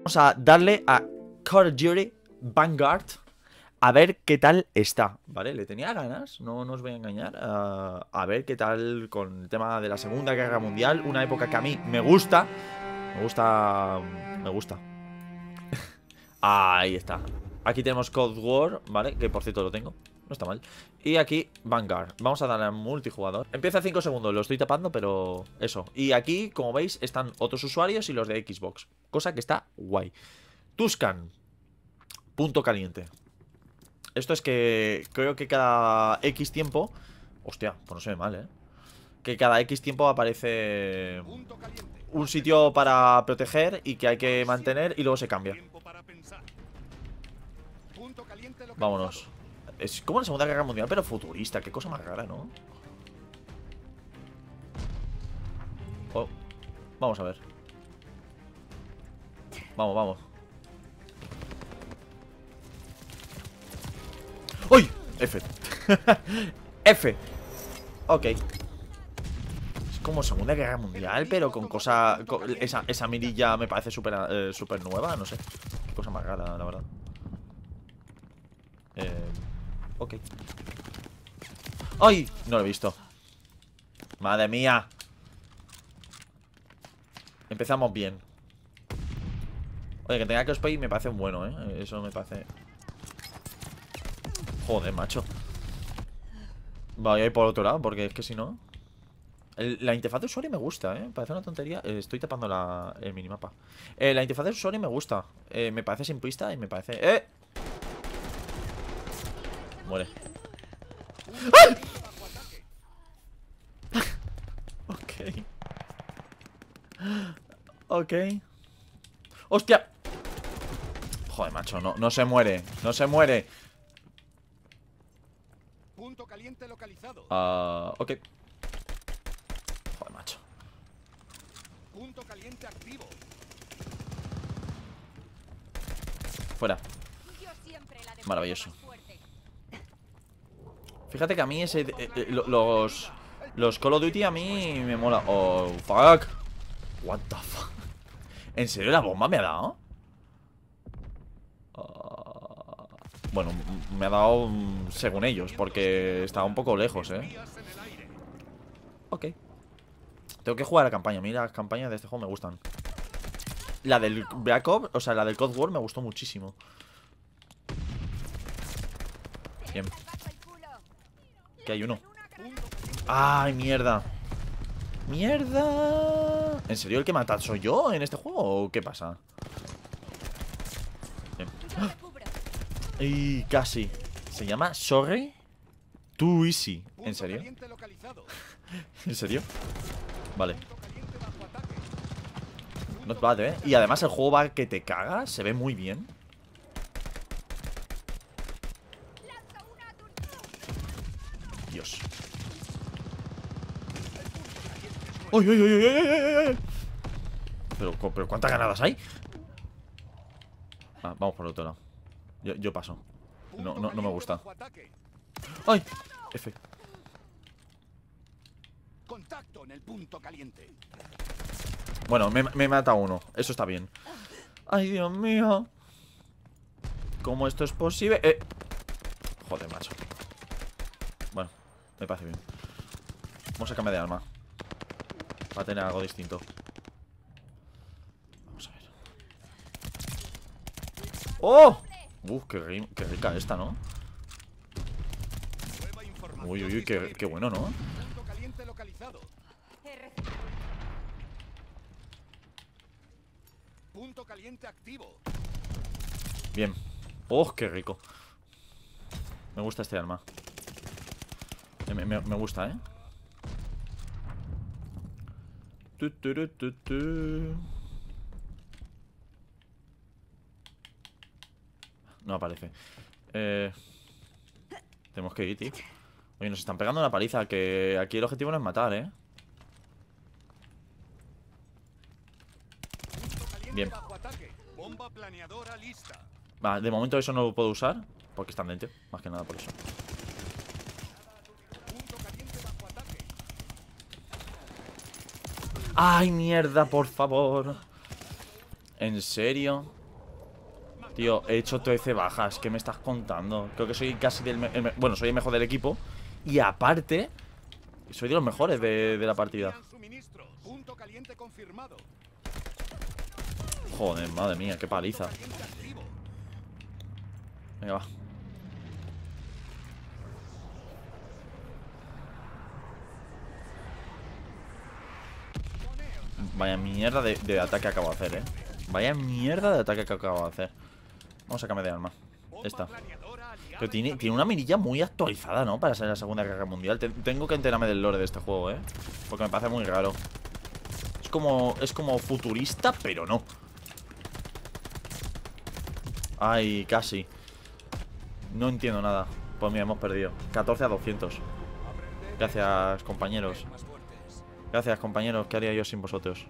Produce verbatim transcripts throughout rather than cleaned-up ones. Vamos a darle a Call of Duty Vanguard a ver qué tal está, ¿vale? Le tenía ganas, no, no os voy a engañar. Uh, a ver qué tal con el tema de la Segunda Guerra Mundial, una época que a mí me gusta. Me gusta... me gusta. Ahí está. Aquí tenemos Cold War, ¿vale? Que por cierto lo tengo, no está mal. Y aquí Vanguard, vamos a darle a multijugador. Empieza en cinco segundos, lo estoy tapando, pero eso. Y aquí, como veis, están otros usuarios y los de Xbox, cosa que está guay. Tuscan, punto caliente. Esto es que creo que cada X tiempo... Hostia, pues no se ve mal, ¿eh? Que cada X tiempo aparece un sitio para proteger y que hay que mantener y luego se cambia. Vámonos. Es como la Segunda Guerra Mundial, pero futurista. Qué cosa más rara, ¿no? Oh. Vamos a ver. Vamos, vamos. ¡Uy! F. F. Ok. Es como Segunda Guerra Mundial, pero con cosa... Con esa, esa mirilla me parece súper eh, súper nueva, no sé. Qué cosa más rara, la verdad. Eh, ok. ¡Ay! No lo he visto. ¡Madre mía! Empezamos bien. Oye, que tenga crossplay me parece bueno, ¿eh? Eso me parece... Joder, macho. Voy a ir por otro lado, porque es que si no... El, la interfaz de usuario me gusta, ¿eh? Parece una tontería. Eh, estoy tapando la, el minimapa. Eh, la interfaz de usuario me gusta. Eh, me parece simplista y me parece... ¡Eh! Muere. ¡Ah! Ok. Ok. ¡Hostia! Joder, macho, no, no se muere. No se muere. Punto caliente localizado. Ah, uh, ok. Joder, macho. Punto caliente activo. Fuera. Maravilloso. Fíjate que a mí ese... Eh, eh, los... Los Call of Duty a mí me mola. Oh, fuck. What the fuck. ¿En serio la bomba me ha dado? Uh, bueno, me ha dado según ellos, porque estaba un poco lejos, ¿eh? Ok. Tengo que jugar a la campaña. A mí las campañas de este juego me gustan. La del Black Ops, o sea, la del Cold War me gustó muchísimo. Bien. Que hay uno. ¡Ay, mierda! ¡Mierda! ¿En serio el que mata soy yo en este juego? ¿O qué pasa? Bien. Y casi. Se llama Sorry Too Easy. ¿En serio? ¿En serio? Vale. Not bad, ¿eh? Y además el juego va que te cagas. Se ve muy bien. Dios. ¡Uy, uy, uy, uy, uy, uy! Pero, pero ¿cuántas granadas hay? Ah, vamos por el otro lado. Yo, yo paso. No, no, no me gusta. ¡Ay! F. Bueno, me, me mata uno. Eso está bien. ¡Ay, Dios mío! ¿Cómo esto es posible? Eh. Joder, macho. Bueno, me parece bien. Vamos a cambiar de arma. Va a tener algo distinto. Vamos a ver. ¡Oh! Uf, qué, qué rica esta, ¿no? Uy, uy, uy, qué, qué bueno, ¿no? Punto caliente activo. Bien. ¡Oh, qué rico! Me gusta este arma. Me, me, me gusta, ¿eh? Tu, tu, tu, tu, tu. No aparece. Eh, tenemos que ir, tío. Oye, nos están pegando una paliza. Que aquí el objetivo no es matar, ¿eh? Bien. Va, de momento eso no lo puedo usar. Porque están dentro. Más que nada por eso. ¡Ay, mierda, por favor! ¿En serio? Tío, he hecho trece bajas. ¿Qué me estás contando? Creo que soy casi del... El, bueno, soy el mejor del equipo. Y aparte, soy de los mejores de, de la partida. Joder, madre mía, qué paliza. Venga, va. Vaya mierda de, de ataque acabo de hacer, eh. Vaya mierda de ataque que acabo de hacer. Vamos a cambiar de arma. Esta. Pero tiene, tiene una mirilla muy actualizada, ¿no? Para ser la Segunda Guerra Mundial. Te, Tengo que enterarme del lore de este juego, eh. Porque me parece muy raro. Es como, es como futurista, pero no. Ay, casi. No entiendo nada. Pues mira, hemos perdido catorce a doscientos. Gracias, compañeros. Gracias, compañeros. ¿Qué haría yo sin vosotros?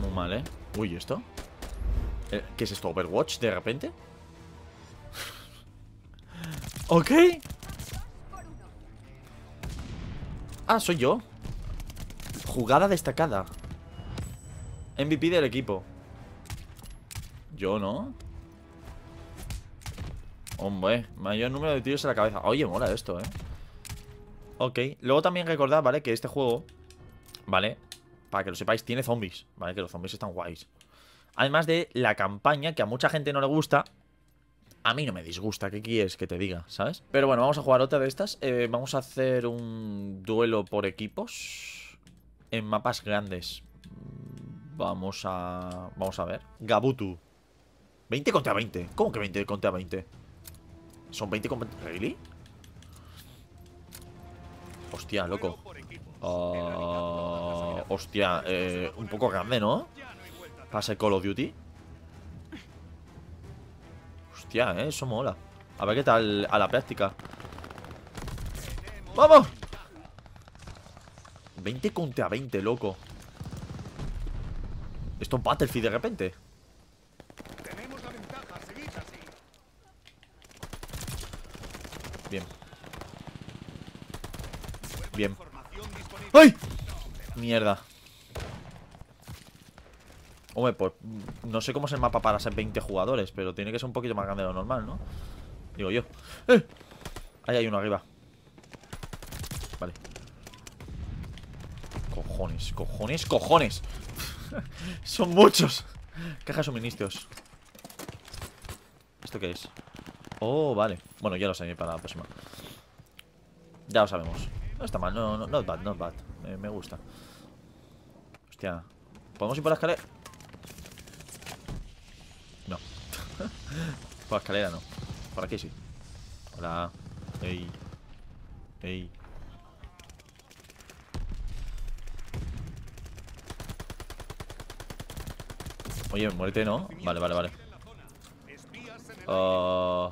Muy mal, ¿eh? Uy, ¿esto? ¿Qué es esto? ¿Overwatch de repente? ¿Ok? Ah, soy yo. Jugada destacada. M V P del equipo. Yo, ¿no? Hombre, mayor número de tiros en la cabeza. Oye, mola esto, ¿eh? Ok, luego también recordad, ¿vale? Que este juego, ¿vale? Para que lo sepáis, tiene zombies, ¿vale? Que los zombies están guays. Además de la campaña, que a mucha gente no le gusta. A mí no me disgusta, ¿qué quieres que te diga? ¿Sabes? Pero bueno, vamos a jugar otra de estas. eh, Vamos a hacer un duelo por equipos en mapas grandes. Vamos a... Vamos a ver. Gabutu. veinte contra veinte. ¿Cómo que veinte contra veinte? Son veinte contra veinte. ¿Really? Hostia, loco. uh, Hostia, eh, un poco grande, ¿no? Para ser Call of Duty. Hostia, eh, eso mola. A ver qué tal a la práctica. ¡Vamos! veinte contra veinte, loco. Esto es Battlefield de repente. Bien. Bien. ¡Ay! Mierda. Hombre, pues no sé cómo es el mapa para ser veinte jugadores, pero tiene que ser un poquito más grande de lo normal, ¿no? Digo yo. ¡Eh! Ahí hay uno arriba. Vale. Cojones, cojones, cojones. Son muchos. Caja de suministros. ¿Esto qué es? Oh, vale. Bueno, ya lo sé para la próxima. Ya lo sabemos. No está mal, no, no, not bad, not bad. Eh, me gusta. Hostia. ¿Podemos ir por la escalera? No. Por la escalera no. Por aquí sí. Hola. Ey. Ey. Oye, muérete, ¿no? Vale, vale, vale. Uh...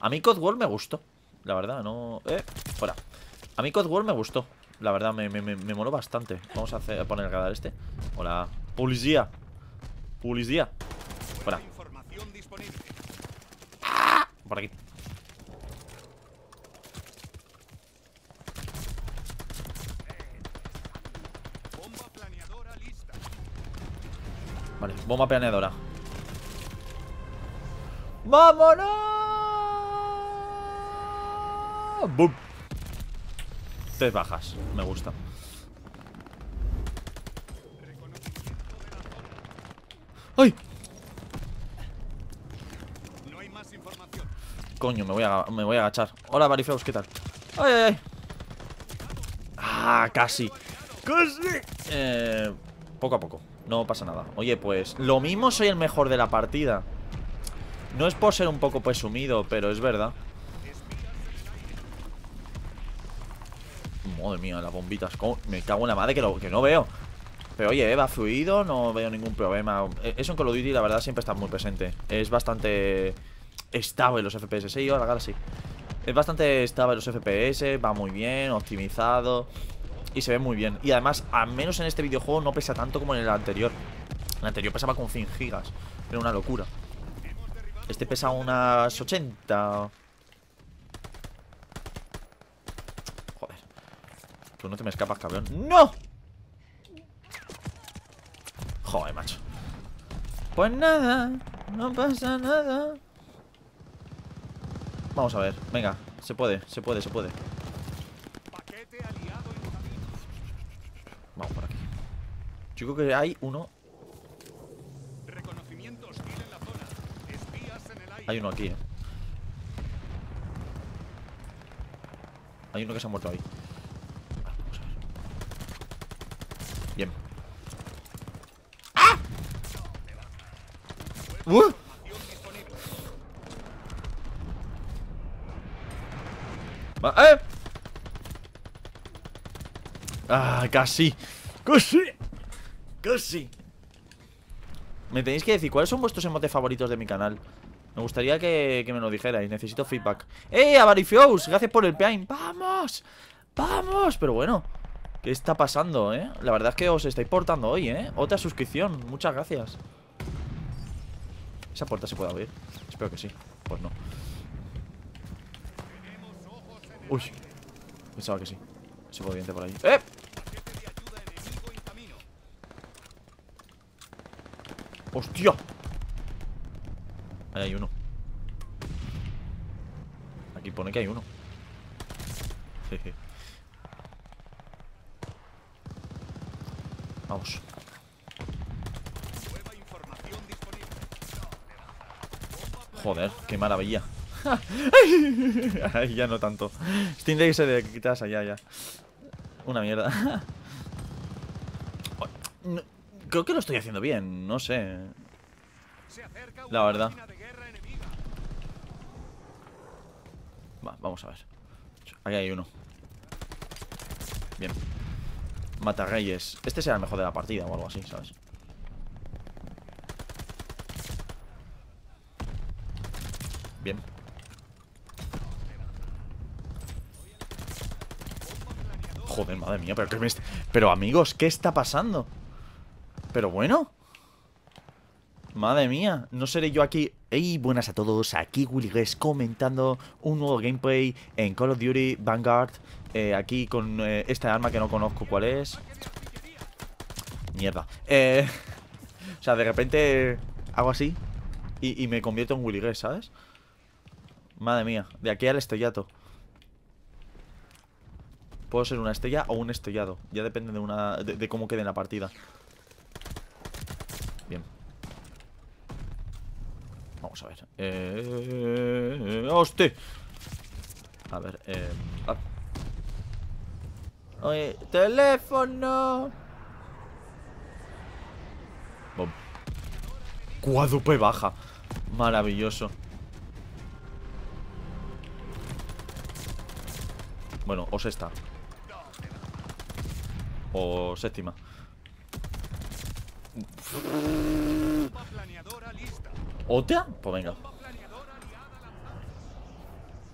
A mí Cold War me gustó. La verdad, no... Eh, fuera. A mí Cold War me gustó. La verdad, me, me, me, me moló bastante. Vamos a, hacer, a poner el radar este. Hola. Policía. Policía. Fuera. ¡Ah! Por aquí. Vale, bomba planeadora. ¡Vámonos! ¡Bum! Tres bajas, me gusta. ¡Ay! No hay más información. Coño, me voy a, me voy a agachar. Hola, Barifeos, ¿qué tal? ¡Ay, ay, ay! ¡Ah, casi! ¡Casi! Eh, poco a poco, no pasa nada. Oye, pues, lo mismo soy el mejor de la partida. No es por ser un poco presumido, pero es verdad. Madre mía, las bombitas. ¿Cómo? Me cago en la madre que, lo, que no veo. Pero oye, va fluido, no veo ningún problema. Eso en Call of Duty, la verdad, siempre está muy presente. Es bastante estable los F P S. Sí, ahora, ahora sí. Es bastante estable los F P S, va muy bien, optimizado. Y se ve muy bien. Y además, al menos en este videojuego, no pesa tanto como en el anterior. El anterior pesaba como cien gigas. Era una locura. Este pesa unas ochenta. Tú no te me escapas, cabrón. ¡No! Joder, macho. Pues nada, no pasa nada. Vamos a ver, venga. Se puede, se puede, se puede. Vamos por aquí. Yo creo que hay uno. Hay uno aquí, eh. Hay uno que se ha muerto ahí. Vale, vamos a ver. Bien. ¡Ah! ¡Uh! Va, ¡eh! ¡Ah! Casi. Casi. Casi. Me tenéis que decir cuáles son vuestros emotes favoritos de mi canal. Me gustaría que, que me lo dijerais. Necesito feedback. ¡Eh! ¡Avarifeus! Gracias por el Prime. ¡Vamos! ¡Vamos! Pero bueno, ¿qué está pasando, eh? La verdad es que os estáis portando hoy, eh. Otra suscripción. Muchas gracias. ¿Esa puerta se puede abrir? Espero que sí. Pues no. Uy. Pensaba que sí. Se puede entrar por ahí. ¡Eh! ¡Hostia! Ahí hay uno. Aquí pone que hay uno. Jeje. Vamos. Joder, qué maravilla. Ya no tanto. Steam Deck se de quitas allá, ya. Una mierda. No, creo que lo estoy haciendo bien, no sé. La verdad. Va, vamos a ver. Aquí hay uno. Bien. Mata Reyes. Este será el mejor de la partida o algo así, ¿sabes? Bien. Joder, madre mía, pero qué me está... Pero amigos, ¿qué está pasando? Pero bueno. Madre mía, no seré yo aquí. Hey, buenas a todos, aquí Willyrex comentando un nuevo gameplay en Call of Duty Vanguard, eh, aquí con eh, esta arma que no conozco cuál es. Mierda, eh, o sea, de repente hago así y, y me convierto en Willyrex, ¿sabes? Madre mía, de aquí al estrellato. Puedo ser una estrella o un estrellado. Ya depende de, una, de, de cómo quede en la partida. Bien. Vamos a ver. Eh... ¡Hostia! A ver, eh... Ah. Oye, teléfono. Bom. Cuádruple baja. Maravilloso. Bueno, o sexta. O séptima. ¿Otra? Pues venga.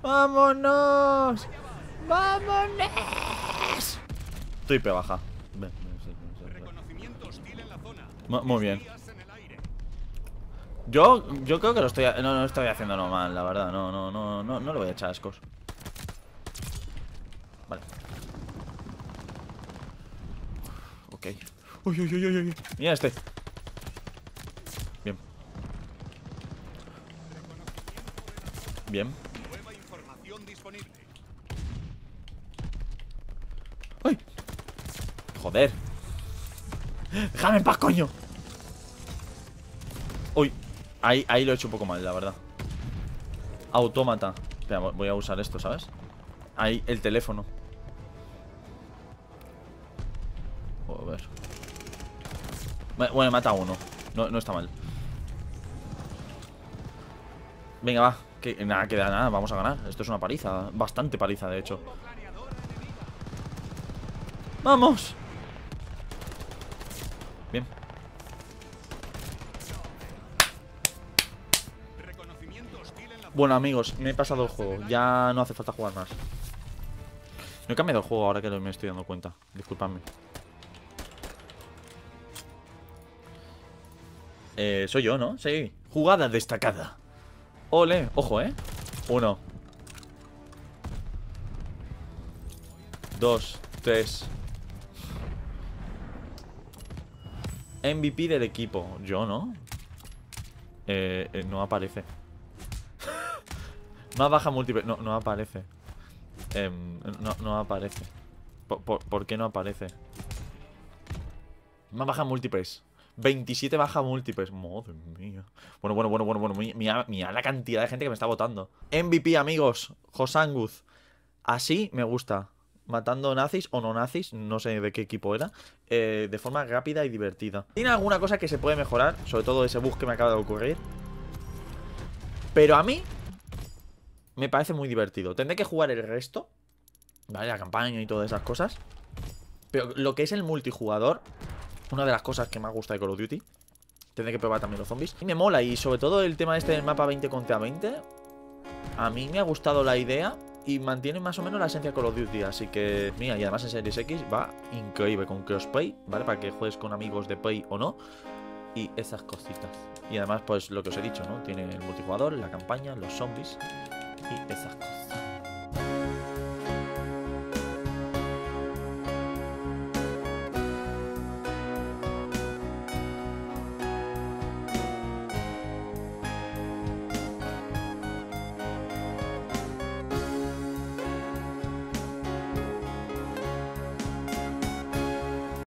¡Vámonos! ¡Vámonos! Triple baja. Ven, ven, muy bien. Yo, yo creo que lo estoy, no, no lo estoy haciendo normal, la verdad. No, no, no, no, no lo voy a echar ascos. Vale. Ok. Uy, uy, uy, uy, uy. Mira este. Bien. Bien. ¡Ay! Joder. ¡Déjame en paz, coño! Uy. Ahí, ahí lo he hecho un poco mal, la verdad. Autómata. Espera, voy a usar esto, ¿sabes? Ahí, el teléfono. Bueno, mata a uno, no, no está mal. Venga, va, que nada, queda nada. Vamos a ganar, esto es una paliza. Bastante paliza, de hecho. ¡Vamos! Bien. Bueno, amigos, me he pasado el juego. Ya no hace falta jugar más. No he cambiado el juego ahora que me estoy dando cuenta. Disculpadme. Eh, soy yo, ¿no? Sí. Jugada destacada. Ole. Ojo, ¿eh? Uno. Dos. Tres. M V P del equipo. Yo no. Eh, eh, no aparece. Más baja múltiple. No, no aparece. Eh, no, no aparece. ¿Por, por, ¿Por qué no aparece? Más baja múltiples. veintisiete baja múltiples. Madre mía. Bueno, bueno, bueno, bueno, bueno. Mira, mira la cantidad de gente que me está votando. M V P, amigos. Josanguz. Así me gusta. Matando nazis o no nazis, no sé de qué equipo era, eh, de forma rápida y divertida. Tiene alguna cosa que se puede mejorar, sobre todo ese bug que me acaba de ocurrir, pero a mí me parece muy divertido. Tendré que jugar el resto, ¿vale? La campaña y todas esas cosas. Pero lo que es el multijugador, una de las cosas que más gusta de Call of Duty. Tendré que probar también los zombies. Y me mola, y sobre todo el tema este del mapa veinte contra veinte. A mí me ha gustado la idea. Y mantiene más o menos la esencia de Call of Duty. Así que, mira, y además en Series X va increíble con Crossplay, ¿vale? Para que juegues con amigos de Play o no. Y esas cositas. Y además, pues, lo que os he dicho, ¿no? Tiene el multijugador, la campaña, los zombies y esas cosas.